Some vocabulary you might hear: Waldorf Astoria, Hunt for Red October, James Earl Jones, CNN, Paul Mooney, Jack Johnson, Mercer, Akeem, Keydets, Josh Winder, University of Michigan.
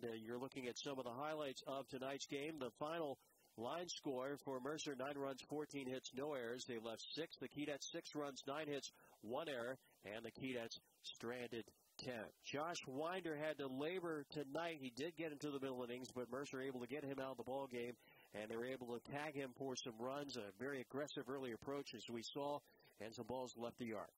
And you're looking at some of the highlights of tonight's game. The final line score for Mercer, 9 runs, 14 hits, no errors. They left 6. The Keydets, 6 runs, 9 hits, 1 error. And the Keydets stranded 10. Josh Winder had to labor tonight. He did get into the middle innings, but Mercer able to get him out of the ball game, and they were able to tag him for some runs. A very aggressive early approach, as we saw, and some balls left the yard.